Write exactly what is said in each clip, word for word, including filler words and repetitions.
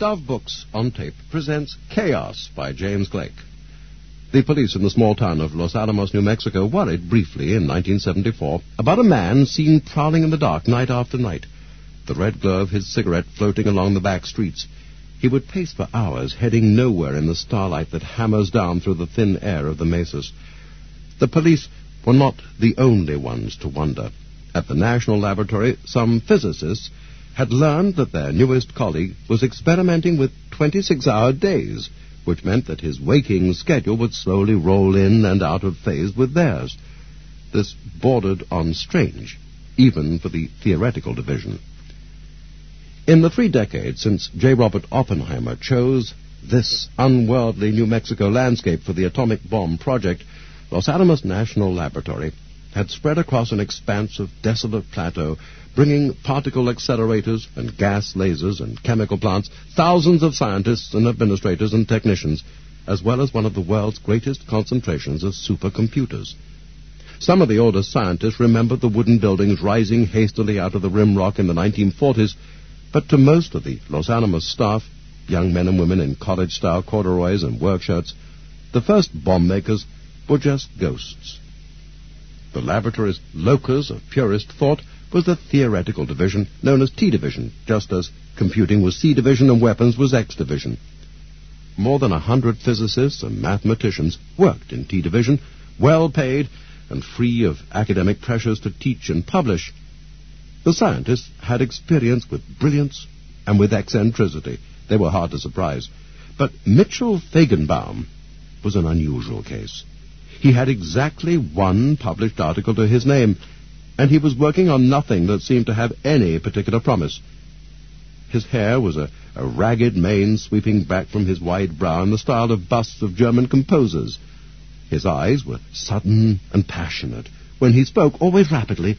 Dove Books on Tape presents Chaos by James Gleick. The police in the small town of Los Alamos, New Mexico, worried briefly in nineteen seventy-four about a man seen prowling in the dark night after night, the red glow of his cigarette floating along the back streets. He would pace for hours, heading nowhere in the starlight that hammers down through the thin air of the mesas. The police were not the only ones to wonder. At the National Laboratory, some physicists had learned that their newest colleague was experimenting with twenty-six hour days, which meant that his waking schedule would slowly roll in and out of phase with theirs. This bordered on strange, even for the theoretical division. In the three decades since J. Robert Oppenheimer chose this unworldly New Mexico landscape for the atomic bomb project, Los Alamos National Laboratory had spread across an expanse of desolate plateau, bringing particle accelerators and gas lasers and chemical plants, thousands of scientists and administrators and technicians, as well as one of the world's greatest concentrations of supercomputers. Some of the oldest scientists remembered the wooden buildings rising hastily out of the rim rock in the nineteen forties, but to most of the Los Alamos staff, young men and women in college-style corduroys and work shirts, the first bomb makers were just ghosts. The laboratory's locus of purest thought was the theoretical division, known as T-Division, just as computing was C-Division and weapons was X-Division. More than a hundred physicists and mathematicians worked in T-Division, well-paid and free of academic pressures to teach and publish. The scientists had experience with brilliance and with eccentricity. They were hard to surprise. But Mitchell Feigenbaum was an unusual case. He had exactly one published article to his name, and he was working on nothing that seemed to have any particular promise. His hair was a, a ragged mane sweeping back from his wide brow in the style of busts of German composers. His eyes were sudden and passionate. When he spoke, always rapidly,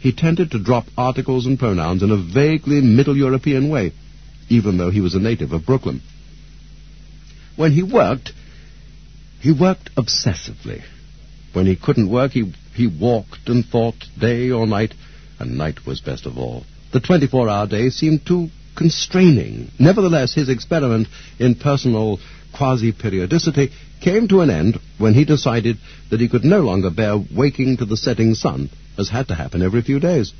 he tended to drop articles and pronouns in a vaguely Middle European way, even though he was a native of Brooklyn. When he worked, he worked obsessively. When he couldn't work, he, he walked and thought day or night, and night was best of all. The twenty-four hour day seemed too constraining. Nevertheless, his experiment in personal quasi-periodicity came to an end when he decided that he could no longer bear waking to the setting sun, as had to happen every few days.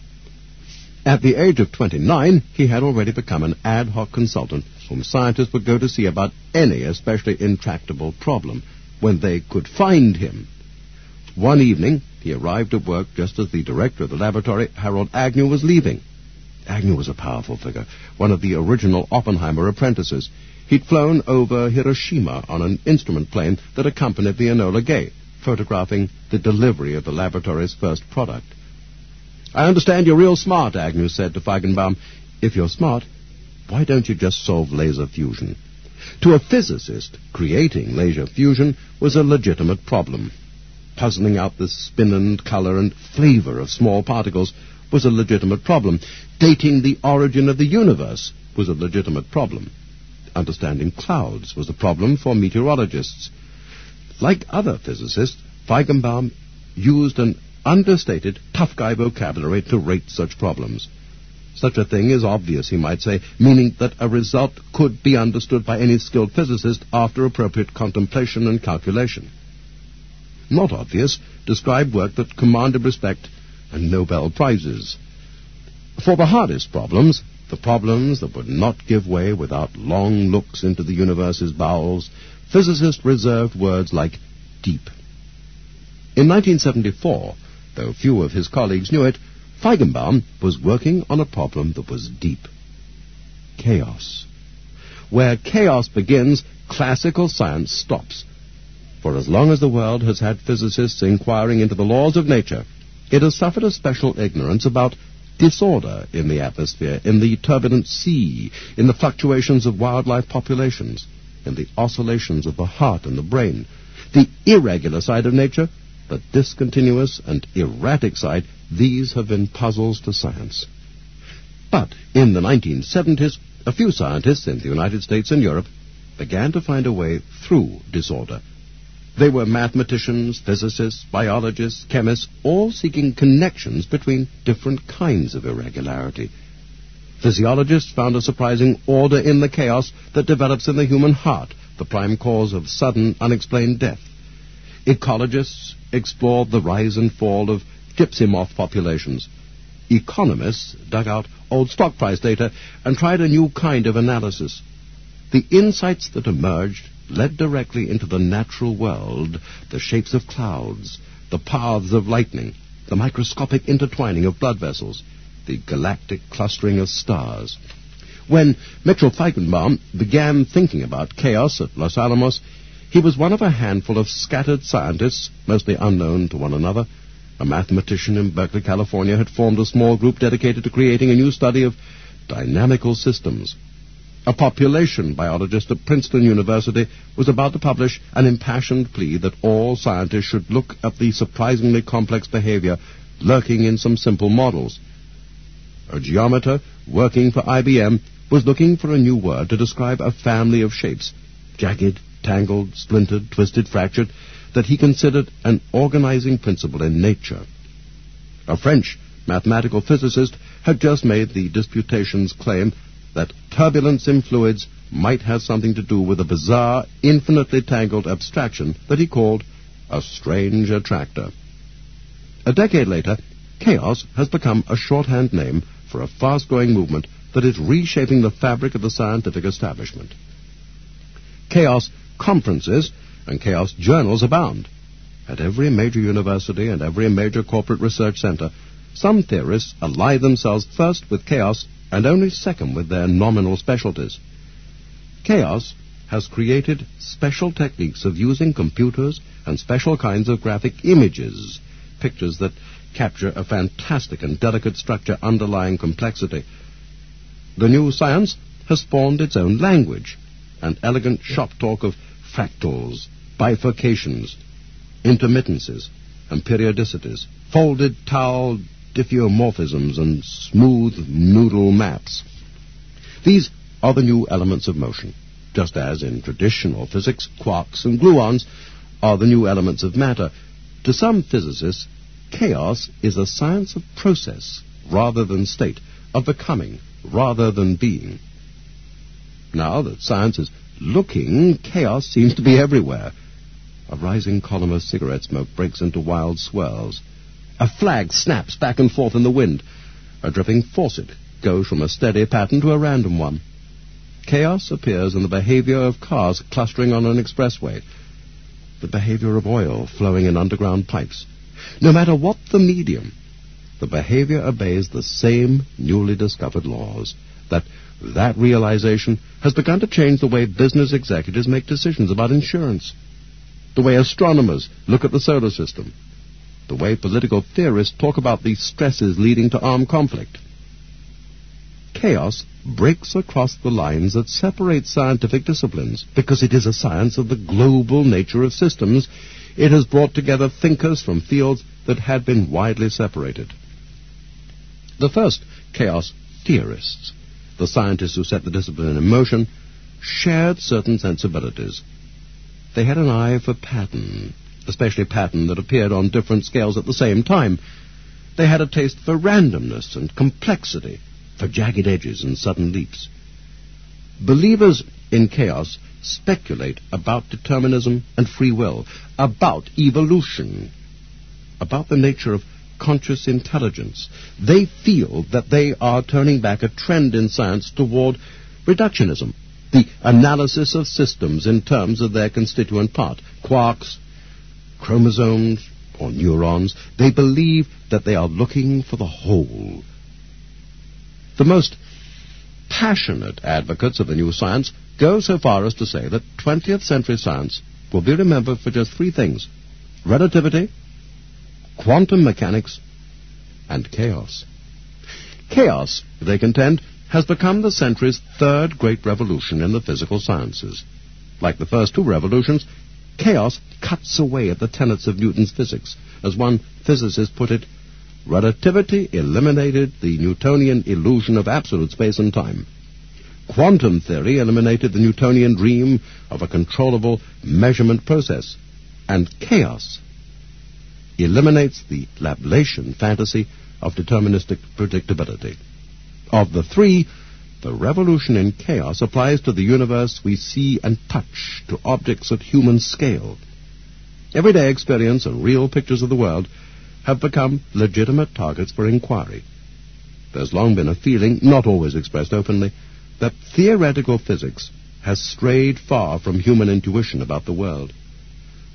At the age of twenty-nine, he had already become an ad hoc consultant whom scientists would go to see about any especially intractable problem, when they could find him. One evening, he arrived at work just as the director of the laboratory, Harold Agnew, was leaving. Agnew was a powerful figure, one of the original Oppenheimer apprentices. He'd flown over Hiroshima on an instrument plane that accompanied the Enola Gay, photographing the delivery of the laboratory's first product. "I understand you're real smart," Agnew said to Feigenbaum. "If you're smart, why don't you just solve laser fusion?" To a physicist, creating laser fusion was a legitimate problem. Puzzling out the spin and color and flavor of small particles was a legitimate problem. Dating the origin of the universe was a legitimate problem. Understanding clouds was a problem for meteorologists. Like other physicists, Feigenbaum used an understated tough guy vocabulary to rate such problems. "Such a thing is obvious," he might say, meaning that a result could be understood by any skilled physicist after appropriate contemplation and calculation. Not obvious described work that commanded respect and Nobel Prizes. For the hardest problems, the problems that would not give way without long looks into the universe's bowels, physicists reserved words like deep. In nineteen seventy-four, though few of his colleagues knew it, Feigenbaum was working on a problem that was deep. Chaos. Where chaos begins, classical science stops. For as long as the world has had physicists inquiring into the laws of nature, it has suffered a special ignorance about disorder in the atmosphere, in the turbulent sea, in the fluctuations of wildlife populations, in the oscillations of the heart and the brain. The irregular side of nature, the discontinuous and erratic side, these have been puzzles to science. But in the nineteen seventies, a few scientists in the United States and Europe began to find a way through disorder. They were mathematicians, physicists, biologists, chemists, all seeking connections between different kinds of irregularity. Physiologists found a surprising order in the chaos that develops in the human heart, the prime cause of sudden, unexplained death. Ecologists explored the rise and fall of gypsy moth populations. Economists dug out old stock price data and tried a new kind of analysis. The insights that emerged led directly into the natural world, the shapes of clouds, the paths of lightning, the microscopic intertwining of blood vessels, the galactic clustering of stars. When Mitchell Feigenbaum began thinking about chaos at Los Alamos, he was one of a handful of scattered scientists, mostly unknown to one another. A mathematician in Berkeley, California, had formed a small group dedicated to creating a new study of dynamical systems. A population biologist at Princeton University was about to publish an impassioned plea that all scientists should look at the surprisingly complex behavior lurking in some simple models. A geometer working for I B M was looking for a new word to describe a family of shapes, jagged, tangled, splintered, twisted, fractured, that he considered an organizing principle in nature. A French mathematical physicist had just made the disputation's claim that turbulence in fluids might have something to do with a bizarre, infinitely tangled abstraction that he called a strange attractor. A decade later, chaos has become a shorthand name for a fast-growing movement that is reshaping the fabric of the scientific establishment. Chaos conferences and chaos journals abound. At every major university and every major corporate research center, some theorists ally themselves first with chaos and only second with their nominal specialties. Chaos has created special techniques of using computers and special kinds of graphic images, pictures that capture a fantastic and delicate structure underlying complexity. The new science has spawned its own language, an elegant shop talk of fractals, bifurcations, intermittences, and periodicities, folded towel diffeomorphisms, and smooth noodle maps. These are the new elements of motion, just as in traditional physics, quarks and gluons are the new elements of matter. To some physicists, chaos is a science of process rather than state, of becoming rather than being. Now that science is looking, chaos seems to be everywhere. A rising column of cigarette smoke breaks into wild swirls. A flag snaps back and forth in the wind. A dripping faucet goes from a steady pattern to a random one. Chaos appears in the behavior of cars clustering on an expressway, the behavior of oil flowing in underground pipes. No matter what the medium, the behavior obeys the same newly discovered laws. That that realization has begun to change the way business executives make decisions about insurance, the way astronomers look at the solar system, the way political theorists talk about the stresses leading to armed conflict. Chaos breaks across the lines that separate scientific disciplines because it is a science of the global nature of systems. It has brought together thinkers from fields that had been widely separated. The first chaos theorists, the scientists who set the discipline in motion, shared certain sensibilities. They had an eye for pattern, especially pattern that appeared on different scales at the same time. They had a taste for randomness and complexity, for jagged edges and sudden leaps. Believers in chaos speculate about determinism and free will, about evolution, about the nature of conscious intelligence. They feel that they are turning back a trend in science toward reductionism, the analysis of systems in terms of their constituent part, quarks, chromosomes, or neurons. They believe that they are looking for the whole. The most passionate advocates of the new science go so far as to say that twentieth century science will be remembered for just three things: relativity, quantum mechanics, and chaos. Chaos, they contend, has become the century's third great revolution in the physical sciences. Like the first two revolutions, chaos cuts away at the tenets of Newton's physics. As one physicist put it, relativity eliminated the Newtonian illusion of absolute space and time. Quantum theory eliminated the Newtonian dream of a controllable measurement process. And chaos eliminates the lablation fantasy of deterministic predictability. Of the three, the revolution in chaos applies to the universe we see and touch, to objects at human scale. Everyday experience and real pictures of the world have become legitimate targets for inquiry. There's long been a feeling, not always expressed openly, that theoretical physics has strayed far from human intuition about the world.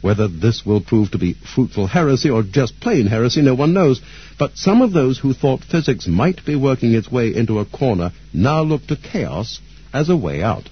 Whether this will prove to be fruitful heresy or just plain heresy, no one knows. But some of those who thought physics might be working its way into a corner now look to chaos as a way out.